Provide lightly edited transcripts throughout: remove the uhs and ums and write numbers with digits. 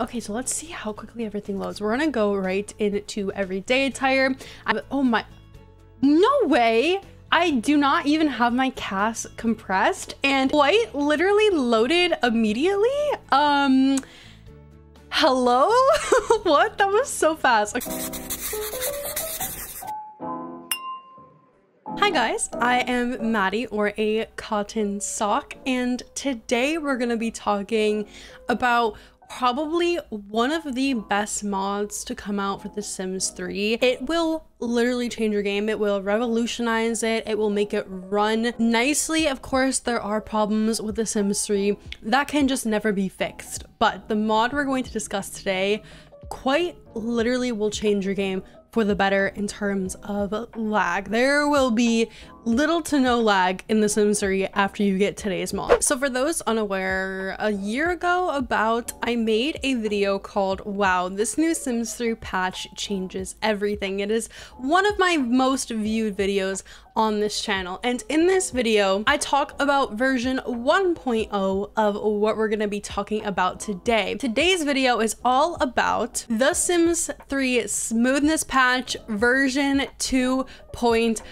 Okay, so let's see how quickly everything loads. We're gonna go right into everyday attire. Oh my, no way. I do not even have my CAS compressed and white literally loaded immediately. Hello? What? That was so fast. Hi guys, I am Maddie or acottonsock, and today we're gonna be talking about probably one of the best mods to come out for The Sims 3. It will literally change your game. It will revolutionize it. It will make it run nicely. Of course, there are problems with The Sims 3 that can just never be fixed, but the mod we're going to discuss today quite literally will change your game for the better in terms of lag. There will be little to no lag in The Sims 3 after you get today's mod. So for those unaware, a year ago I made a video called, wow, this new Sims 3 patch changes everything. It is one of my most viewed videos on this channel. And in this video, I talk about version 1.0 of what we're gonna be talking about today. Today's video is all about The Sims 3 Smoothness Patch version 2.0.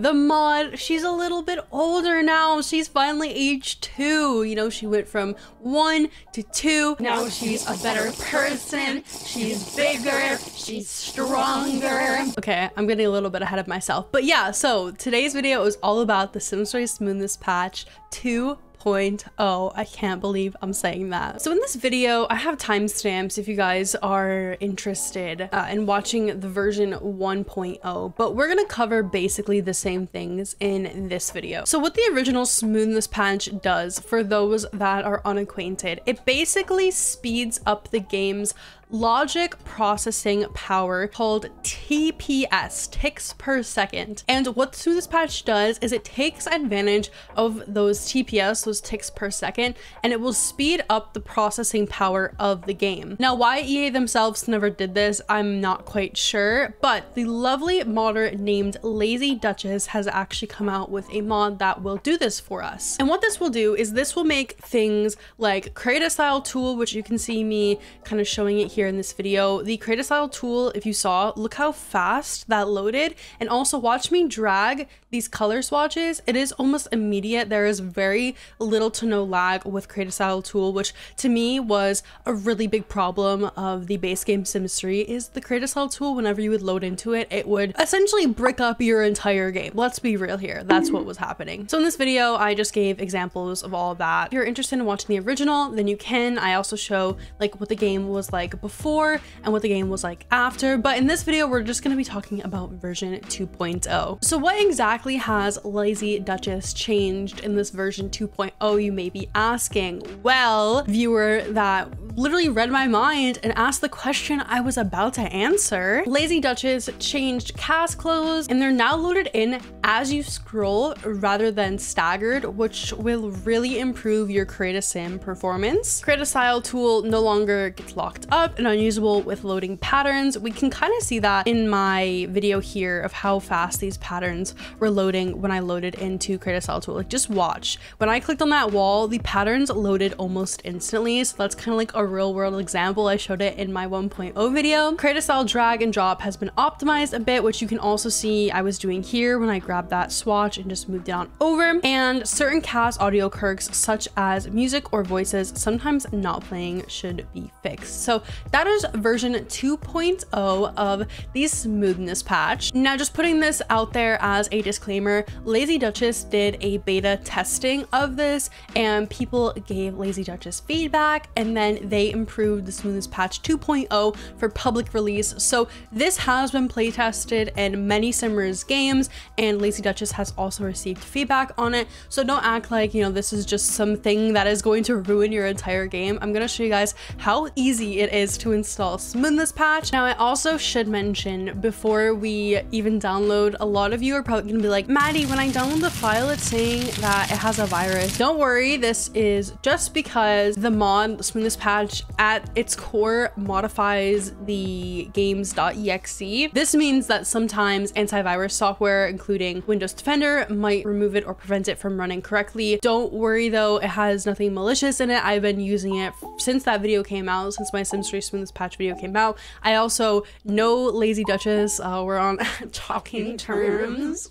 The mod, she's a little bit older now. She's finally age 2. You know, she went from 1 to 2. Now she's a better person. She's bigger. She's stronger. Okay, I'm getting a little bit ahead of myself. But yeah, so today's video is all about the Sims 3 Smoothness Patch 2.0. I can't believe I'm saying that. So in this video, I have timestamps if you guys are interested in watching the version 1.0, but we're gonna cover basically the same things in this video. So what the original Smoothness Patch does, for those that are unacquainted, it basically speeds up the game's logic processing power, called TPS, ticks per second. And what Smoothness Patch does is it takes advantage of those TPS, those ticks per second, and it will speed up the processing power of the game. Now, why EA themselves never did this, I'm not quite sure, but the lovely modder named Lazy Duchess has actually come out with a mod that will do this for us. And what this will do is this will make things like create a style tool, which you can see me kind of showing it here in this video. The create a style tool, if you saw, look how fast that loaded, and also watch me drag these color swatches. It is almost immediate. There is very little to no lag with create a style tool, which to me was a really big problem of the base game Sims 3, is the create a style tool. Whenever you would load into it, it would essentially brick up your entire game. Let's be real here. That's what was happening. So in this video, I just gave examples of all that. If you're interested in watching the original, then you can. I also show like what the game was like before and what the game was like after, but in this video we're just going to be talking about version 2.0. So what exactly has Lazy Duchess changed in this version 2.0, you may be asking? Well, viewer that literally read my mind and asked the question I was about to answer, Lazy Duchess changed CAS clothes, and they're now loaded in as you scroll rather than staggered, which will really improve your create a sim performance. Create a style tool no longer gets locked up and unusable with loading patterns. We can kind of see that in my video here of how fast these patterns were loading when I loaded into create a style tool. Like, just watch. When I clicked on that wall, the patterns loaded almost instantly. So that's kind of like a real world example. I showed it in my 1.0 video. Create a style drag and drop has been optimized a bit, which you can also see I was doing here when I grabbed that swatch and just moved it on over. And certain CAS audio quirks such as music or voices sometimes not playing should be fixed. So that is version 2.0 of the Smoothness Patch. Now, just putting this out there as a disclaimer, Lazy Duchess did a beta testing of this, and people gave Lazy Duchess feedback, and then they improved the Smoothness Patch 2.0 for public release. So this has been play tested in many Simmers games, and Lazy Duchess has also received feedback on it. So don't act like, you know, this is just something that is going to ruin your entire game. I'm gonna show you guys how easy it is to install Smoothness Patch. Now, I also should mention, before we even download, a lot of you are probably gonna be like, Maddie, when I download the file, it's saying that it has a virus. Don't worry, this is just because the mod Smoothness Patch at its core modifies the games.exe. This means that sometimes antivirus software, including using Windows Defender might remove it or prevent it from running correctly. Don't worry though, it has nothing malicious in it. I've been using it since that video came out, since my Sims 3 Smoothness Patch video came out. I also know Lazy Duchess, we're on talking terms.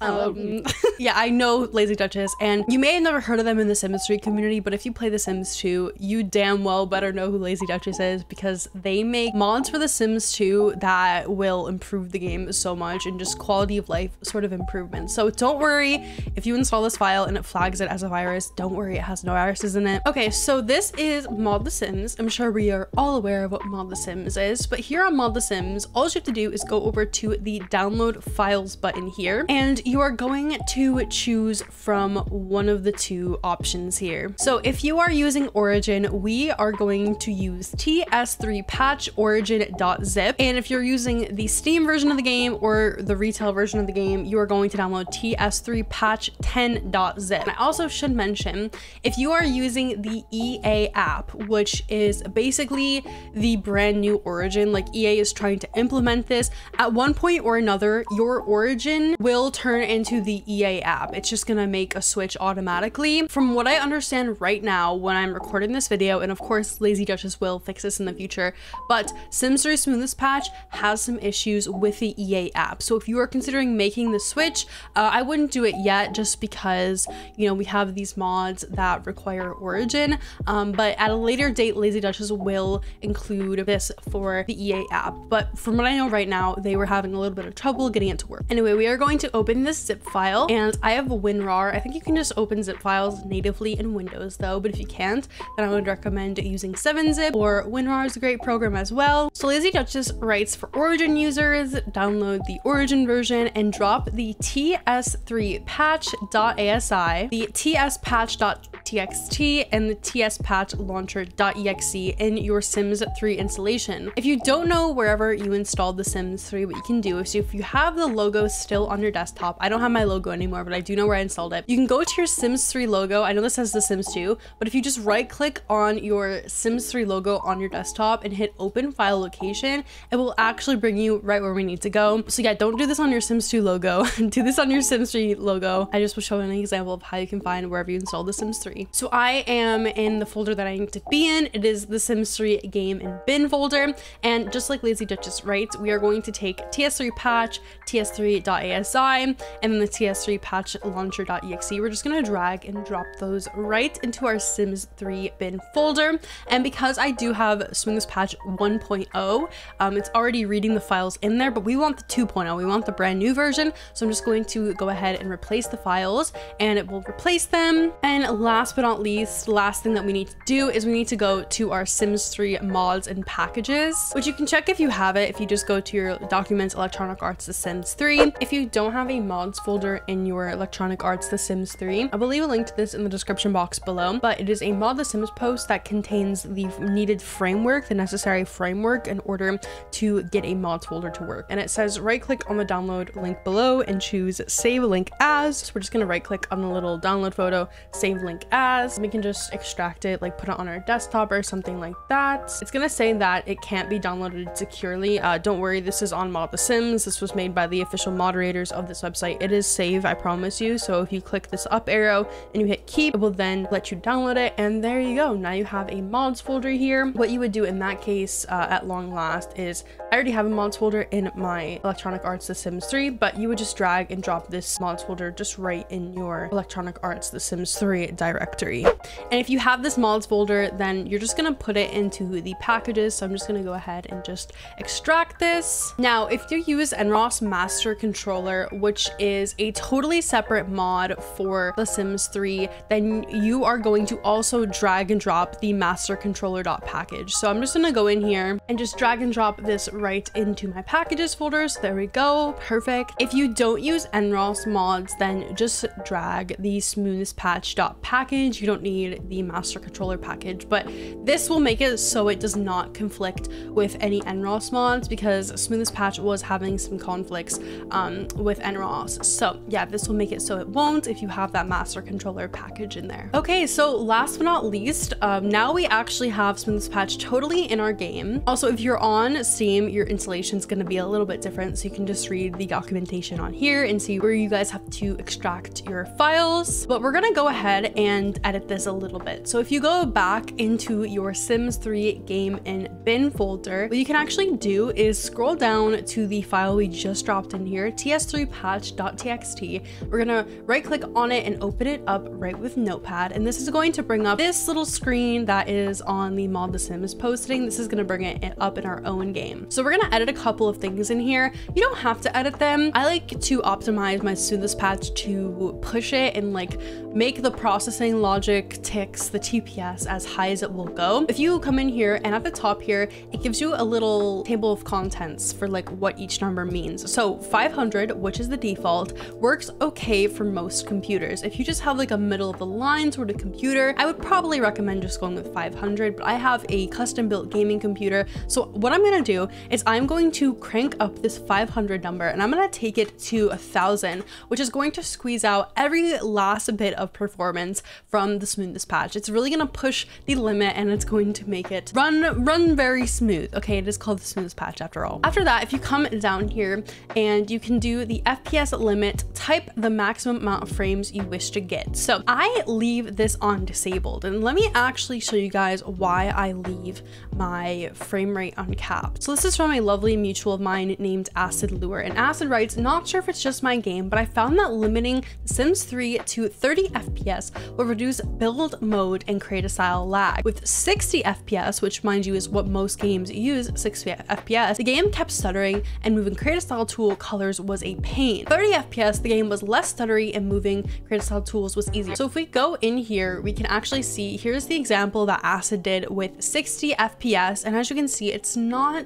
Yeah, I know Lazy Duchess, and you may have never heard of them in the Sims 3 community, but if you play The Sims 2, you damn well better know who Lazy Duchess is, because they make mods for The Sims 2 that will improve the game so much, and just quality of life sort of improvements. So don't worry if you install this file and it flags it as a virus. Don't worry, it has no viruses in it. Okay, so this is Mod The Sims. I'm sure we are all aware of what Mod The Sims is, but here on Mod The Sims, all you have to do is go over to the download files button here, and you are going to choose from one of the two options here. So if you are using Origin, we are going to use TS3 patch origin.zip, and if you're using the Steam version of the game or the retail version of the game, you are going to download TS3 patch 10.zip. I also should mention, if you are using the EA app, which is basically the brand new Origin, like EA is trying to implement this, at one point or another, your Origin will turn into the EA app. It's just gonna make a switch automatically. From what I understand right now when I'm recording this video, and of course Lazy Duchess will fix this in the future, but Sims 3 Smoothness Patch has some issues with the EA app. So if you are considering making the switch, I wouldn't do it yet, just because, you know, we have these mods that require Origin, but at a later date Lazy Duchess will include this for the EA app. But from what I know right now, they were having a little bit of trouble getting it to work. Anyway, we are going to open this zip file, and I have WinRAR. I think you can just open zip files natively in Windows though, but if you can't, then I would recommend using 7-zip, or WinRAR is a great program as well. So Lazy Duchess writes, for Origin users, download the Origin version and drop the TS3 patch.asi, the TS patch.txt, and the TS patch launcher.exe in your Sims 3 installation. If you don't know wherever you installed the Sims 3, what you can do is, if you have the logo still on your desktop, I don't have my logo anymore, but I do know where I installed it. You can go to your Sims 3 logo. I know this says The Sims 2, but if you just right click on your Sims 3 logo on your desktop and hit open file location, it will actually bring you right where we need to go. So yeah, don't do this on your Sims 2 logo. Do this on your Sims 3 logo. I just will show an example of how you can find wherever you installed The Sims 3. So I am in the folder that I need to be in. It is the Sims 3 game and bin folder. And just like Lazy Duchess writes, we are going to take TS3 patch, TS3.asi, and then the TS3 patch launcher.exe. We're just gonna drag and drop those right into our Sims 3 bin folder. And because I do have Smoothness Patch 1.0, it's already reading the files in there, but we want the 2.0, we want the brand new version. So I'm just going to go ahead and replace the files, and it will replace them. And last but not least, last thing that we need to do is we need to go to our Sims 3 mods and packages, which you can check if you have it, if you just go to your documents, Electronic Arts, The Sims 3. If you don't have a mods folder in your Electronic Arts, The Sims 3, I will leave a link to this in the description box below, but it is a Mod The Sims post that contains the needed framework, the necessary framework in order to get a mods folder to work. And it says right click on the download link below and choose save link as. So we're just gonna right click on the little download photo, save link as. We can just extract it, like put it on our desktop or something like that. It's gonna say that it can't be downloaded securely. Don't worry, this is on Mod The Sims. This was made by the official moderators of this website. It is safe, I promise you. So if you click this up arrow and you hit keep, it will then let you download it. And there you go. Now you have a mods folder here. What you would do in that case, at long last, is I already have a mods folder in my Electronic Arts The Sims 3, but you would just drag and drop this mods folder just right in your Electronic Arts The Sims 3 directory. And if you have this mods folder, then you're just gonna put it into the packages. So I'm just gonna go ahead and just extract this. Now, if you use NRaas Master Controller, which is a totally separate mod for The Sims 3, then you are going to also drag and drop the master controller.package. So I'm just gonna go in here and just drag and drop this right into my packages folder. So there we go, perfect. If you don't use NRaas mods, then just drag the smoothness patch.package. You don't need the master controller package, but this will make it so it does not conflict with any NRaas mods, because smoothness patch was having some conflicts with NRaas. So yeah, this will make it so it won't if you have that master controller package in there. Okay, so last but not least, now we actually have smoothness patch totally in our game. Also, if you're on Steam, your installation is going to be a little bit different, so you can just read the documentation on here and see where you guys have to extract your files. But we're going to go ahead and edit this a little bit. So if you go back into your Sims 3 game and bin folder, what you can actually do is scroll down to the file we just dropped in here, ts3patch.txt. We're going to right click on it and open it up right with Notepad, and this is going to bring up this little screen that is on the Mod The Sims posting. This is going to bring it up in our own game. So we're going to edit a couple of things in here. You don't have to edit them. I like to optimize my Smoothness Patch to push it and like make the processing logic ticks, the TPS, as high as it will go. If you come in here and at the top here, it gives you a little table of contents for like what each number means. So 500, which is the default, works okay for most computers. If you just have like a middle of the line sort of computer, I would probably recommend just going with 500, but I have a custom built gaming computer. So what I'm going to do is I'm going to crank up this 500 number and I'm going to take it to 1,000, which is going to squeeze out every last bit of performance from the Smoothness Patch. It's really going to push the limit and it's going to make it run very smooth. Okay, it is called the Smoothness Patch after all. After that, if you come down here and you can do the FPS limit, type the maximum amount of frames you wish to get. So I leave this on disabled, and let me actually show you guys why I leave my frame rate uncapped. So this is from a lovely mutual of mine named Acid Lure, and Acid writes, not sure if it's just my game, but I found that limiting Sims 3 to 30 FPS will reduce build mode and create a style lag. With 60 FPS, which mind you is what most games use, 60 FPS, the game kept stuttering and moving creative style tool colors was a pain. 30 FPS, the game was less stuttery and moving creative style tools was easier. So if we go in here, we can actually see, here's the example that Acid did with 60 FPS. And as you can see, it's not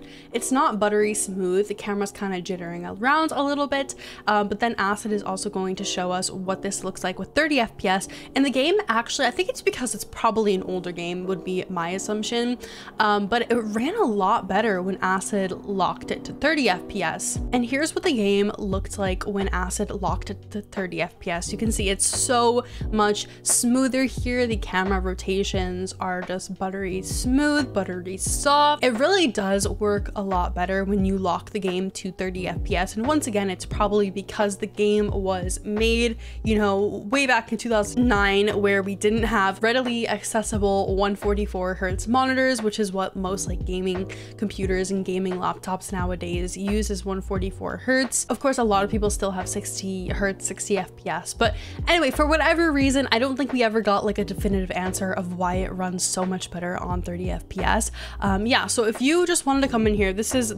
buttery smooth. The camera's kind of jittering around a little bit, but then Acid is also going to show us what this looks like with 30 FPS. And the game actually, I think it's because it's probably an older game would be my assumption, but it ran a lot better when Acid locked it to 30 FPS. And here's what the game looked like when Acid locked it to 30 FPS. You can see it's so much smoother here. The camera rotations are just buttery smooth, buttery soft. It really does work a lot better when you lock the game to 30 FPS. And once again, it's probably because the game was made, you know, way back in 2009, where we didn't have readily accessible 144 Hz monitors, which is what most like gaming computers and gaming laptops nowadays use, is 144 Hz. Of course, a lot of people still have 60 Hz, 60 FPS. But anyway, for whatever reason, I don't think we ever got like a definitive answer of why it runs so much better on 30 FPS. Yeah, so if you just wanted to come in here, this is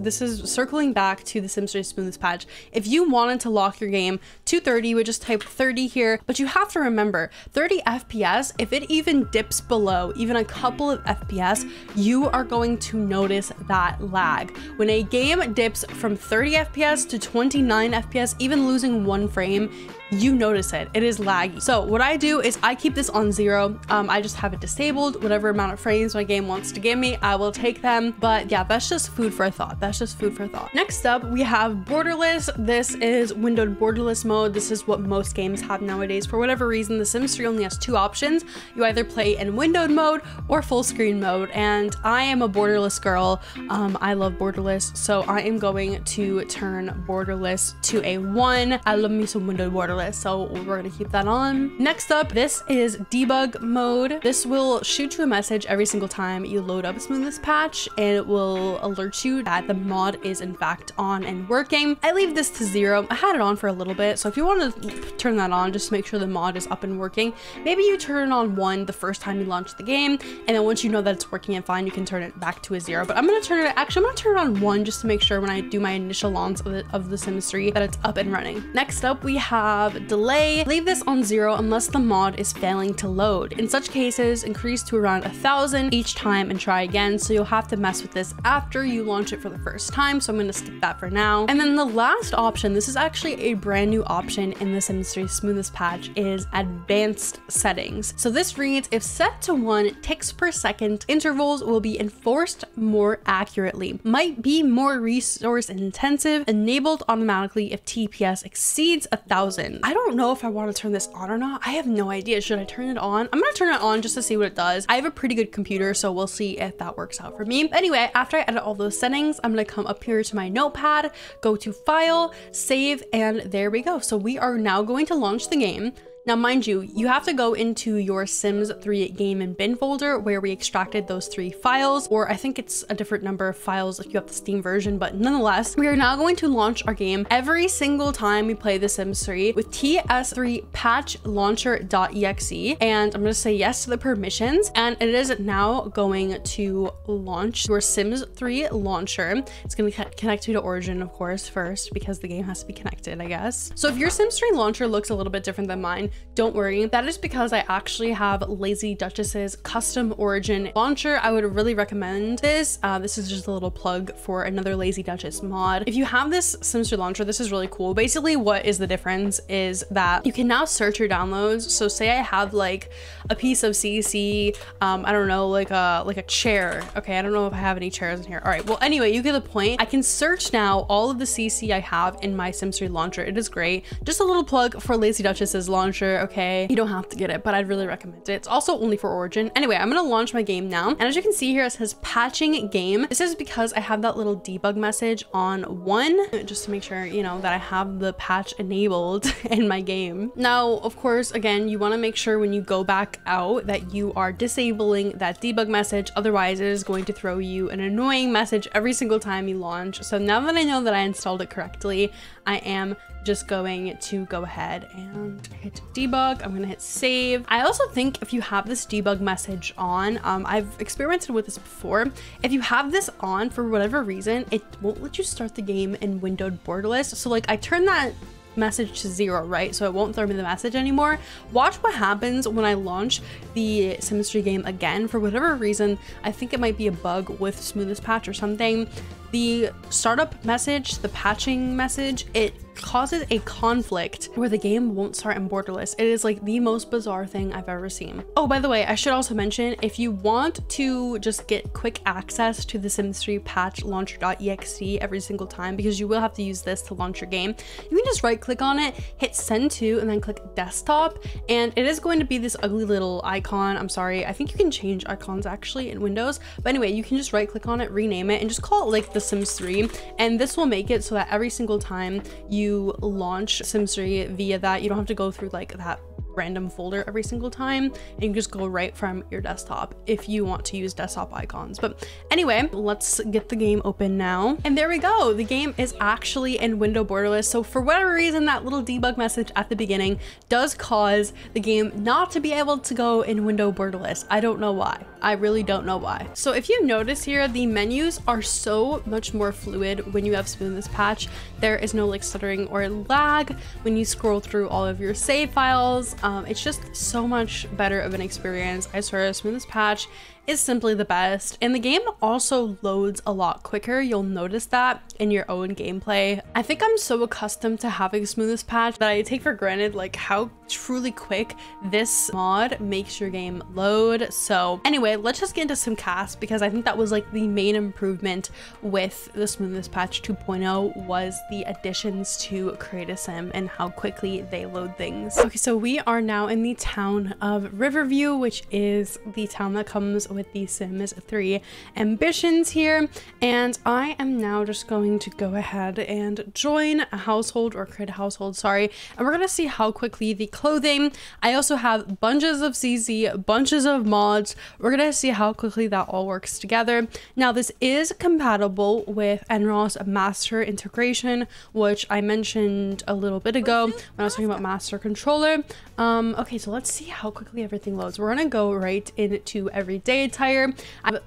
circling back to the Sims 3 Smoothness Patch. If you wanted to lock your game to 30, you would just type 30 here, but you have to remember 30 FPS, if it even dips below even a couple of FPS, you are going to notice that lag. When a game dips from 30 FPS to 29 FPS, even losing one frame, you notice it. It is laggy. So what I do is I keep this on zero. I just have it disabled. Whatever amount of frames my game wants to give me, I will take them. But yeah, that's just food for thought. That's just food for thought. Next up, we have borderless. This is windowed borderless mode. This is what most games have nowadays. For whatever reason, The Sims 3 only has two options. You either play in windowed mode or full screen mode. And I am a borderless girl. I love borderless. So I am going to turn borderless to a 1. I love me some windowed borderless. So we're gonna keep that on. Next up, this is debug mode. This will shoot you a message every single time you load up a Smoothness Patch, and it will alert you that the mod is in fact on and working. I leave this to 0. I had it on for a little bit, so if you want to turn that on, just make sure the mod is up and working. Maybe you turn it on 1 the first time you launch the game, and then once you know that it's working and fine, you can turn it back to a 0. But I'm gonna turn it on 1 just to make sure when I do my initial launch of the Sims 3 that it's up and running. Next up, we have delay. Leave this on 0 unless the mod is failing to load. In such cases, increase to around 1,000 each time and try again. So you'll have to mess with this after you launch it for the first time. So I'm going to skip that for now. And then the last option, this is actually a brand new option in the Sims 3 Smoothness Patch, is advanced settings. So this reads, if set to 1 ticks per second, intervals will be enforced more accurately, might be more resource intensive, enabled automatically if TPS exceeds 1,000. I don't know if I want to turn this on or not. I have no idea. Should I turn it on? I'm gonna turn it on just to see what it does. I have a pretty good computer, so we'll see if that works out for me. But anyway, after I edit all those settings, I'm gonna come up here to my notepad, go to file, save, and there we go. So we are now going to launch the game. Now, mind you, you have to go into your Sims 3 game and bin folder where we extracted those 3 files, or I think it's a different number of files if you have the Steam version, but nonetheless, we are now going to launch our game every single time we play The Sims 3 with TS3 patch launcher.exe, and I'm gonna say yes to the permissions, and it is now going to launch your Sims 3 launcher. It's gonna connect you to Origin, of course, first, because the game has to be connected, I guess. So if your Sims 3 launcher looks a little bit different than mine, don't worry, that is because I actually have Lazy Duchess's custom Origin launcher. I would really recommend this. This is just a little plug for another Lazy Duchess mod. If you have this Sims 3 launcher, this is really cool. Basically, what is the difference is that you can now search your downloads. So say I have like a piece of CC, I don't know, like a chair. Okay, I don't know if I have any chairs in here. All right, well, anyway, you get the point. I can search now all of the CC I have in my Sims 3 launcher. It is great. Just a little plug for Lazy Duchess's launcher. Okay, you don't have to get it, but I'd really recommend it. It's also only for Origin. Anyway, I'm gonna launch my game now, and as you can see here, it says patching game. This is because I have that little debug message on 1 just to make sure, you know, that I have the patch enabled in my game. Now, of course, again, you want to make sure when you go back out that you are disabling that debug message, otherwise it is going to throw you an annoying message every single time you launch. So now that I know that I installed it correctly, I am just going to go ahead and hit debug. I'm gonna hit save. I also think if you have this debug message on, I've experimented with this before. If you have this on for whatever reason, it won't let you start the game in windowed borderless. So like I turned that message to 0, right? So it won't throw me the message anymore. Watch what happens when I launch the Sims 3 game again. For whatever reason, I think it might be a bug with Smoothness Patch or something. The startup message, the patching message, it causes a conflict where the game won't start in borderless. It is like the most bizarre thing I've ever seen. Oh, by the way, I should also mention, if you want to just get quick access to the Sims 3 patch launcher.exe every single time, because you will have to use this to launch your game, you can just right click on it, hit send to, and then click desktop, and it is going to be this ugly little icon. I'm sorry, I think you can change icons actually in Windows, but anyway, you can just right click on it, rename it, and just call it like The Sims 3, and this will make it so that every single time you launch Sims 3 via that, you don't have to go through like that random folder every single time, and you can just go right from your desktop if you want to use desktop icons. But anyway, let's get the game open now, and there we go. The game is actually in window borderless. So for whatever reason, that little debug message at the beginning does cause the game not to be able to go in window borderless. I don't know why. I really don't know why. So if you notice here, the menus are so much more fluid when you have Smoothness Patch. There is no like stuttering or lag when you scroll through all of your save files. It's just so much better of an experience. I swear, Smoothness Patch is simply the best, and the game also loads a lot quicker. You'll notice that in your own gameplay. I think I'm so accustomed to having Smoothness Patch that I take for granted like how truly quick this mod makes your game load. So anyway, let's just get into some cast, because I think that was like the main improvement with the Smoothness Patch 2.0 was the additions to Create a Sim and how quickly they load things. Okay, so we are now in the town of Riverview, which is the town that comes with the Sims 3 Ambitions here, and I am now just going to go ahead and join a household, or create a household, sorry, and we're gonna see how quickly the clothing, I also have bunches of CC, bunches of mods, we're gonna see how quickly that all works together. Now this is compatible with NRaas Master integration, which I mentioned a little bit ago when I was talking about Master Controller. Okay, so let's see how quickly everything loads. We're gonna go right into everyday attire.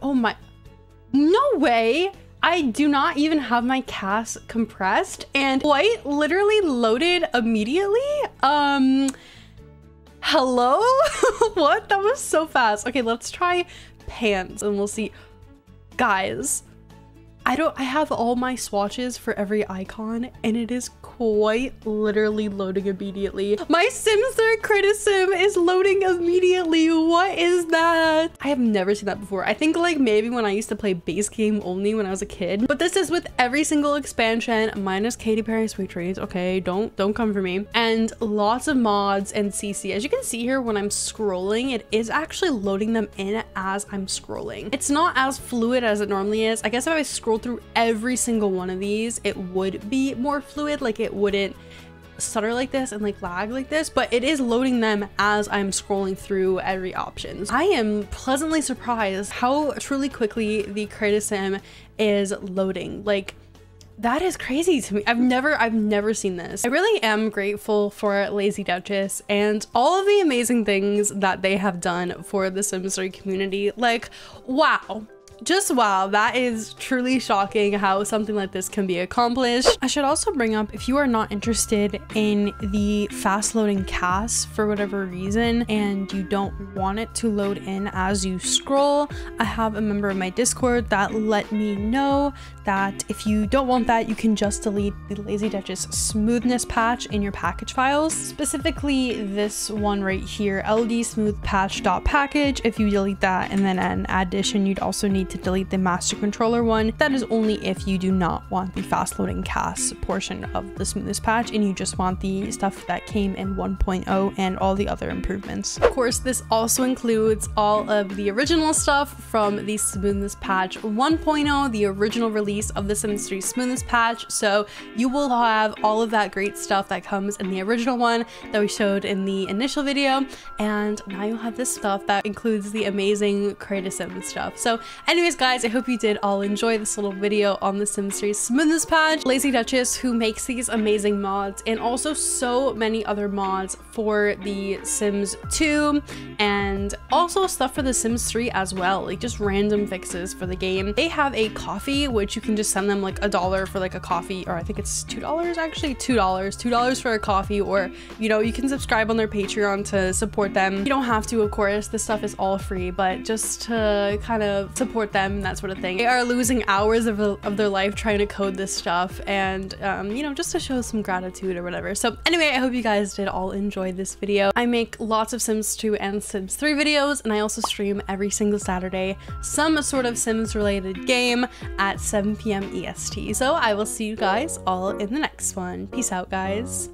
Oh my, no way, I do not even have my cast compressed, and White literally loaded immediately. Hello. What, that was so fast. Okay, let's try pants and we'll see. Guys, I have all my swatches for every icon and it is quite literally loading immediately. My Sims 3 criticism is loading immediately. What is that? I have never seen that before. I think like maybe when I used to play base game only when I was a kid, but this is with every single expansion minus Katy Perry Sweet Treats. Okay, don't come for me. And lots of mods and CC. As you can see here, when I'm scrolling, it is actually loading them in as I'm scrolling. It's not as fluid as it normally is. I guess if I scroll through every single one of these, it would be more fluid. Like it wouldn't stutter like this and like lag like this, but it is loading them as I'm scrolling through every option. I am pleasantly surprised how truly quickly the creative sim is loading. Like, that is crazy to me. I've never seen this. I really am grateful for Lazy Duchess and all of the amazing things that they have done for the Sims 3 community. Like, wow. Just wow, that is truly shocking how something like this can be accomplished. I should also bring up, if you are not interested in the fast loading cast for whatever reason and you don't want it to load in as you scroll, I have a member of my Discord that let me know that if you don't want that, you can just delete the Lazy Duchess Smoothness Patch in your package files. Specifically this one right here, LD smooth patch.package. If you delete that and then an addition, you'd also need to delete the master controller one. That is only if you do not want the fast loading cast portion of the smoothness patch and you just want the stuff that came in 1.0 and all the other improvements. Of course, this also includes all of the original stuff from the smoothness patch 1.0, the original release of the Sims 3 smoothness patch. So you will have all of that great stuff that comes in the original one that we showed in the initial video, and now you'll have this stuff that includes the amazing Create Sim stuff. So anyways, guys, I hope you did all enjoy this little video on the Sims 3 Smoothness Patch. Lazy Duchess, who makes these amazing mods and also so many other mods for the Sims 2 and also stuff for the Sims 3 as well, like just random fixes for the game. They have a coffee, which you can just send them like $1 for like a coffee, or I think it's $2 actually, $2 for a coffee, or, you know, you can subscribe on their Patreon to support them. You don't have to, of course, this stuff is all free, but just to kind of support them, that sort of thing. They are losing hours of their life trying to code this stuff and, you know, just to show some gratitude or whatever. So anyway, I hope you guys did all enjoy this video. I make lots of Sims 2 and Sims 3 videos, and I also stream every single Saturday some sort of Sims related game at 7 p.m. EST. So I will see you guys all in the next one. Peace out, guys.